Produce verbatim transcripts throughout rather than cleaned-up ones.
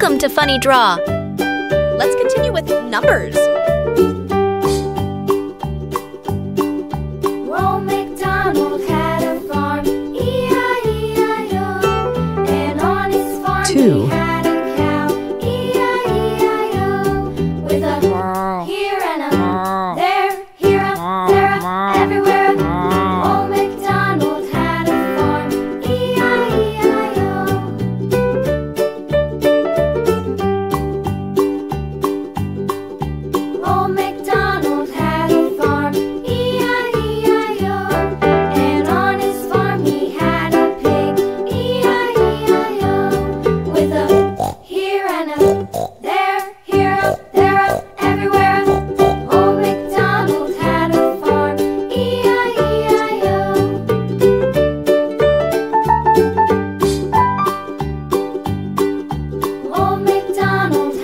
Welcome to Funny Draw! Let's continue with numbers. Two.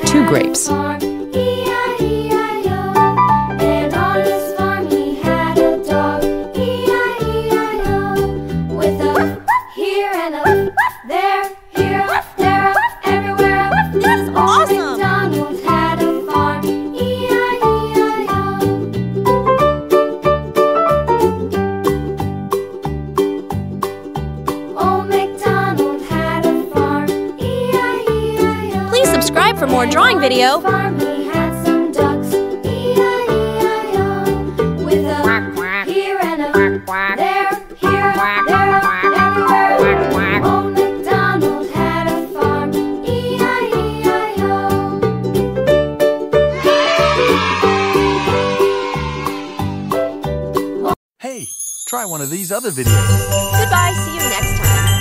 Two grapes. Subscribe for more drawing video. Hey, try one of these other videos. Goodbye, see you next time.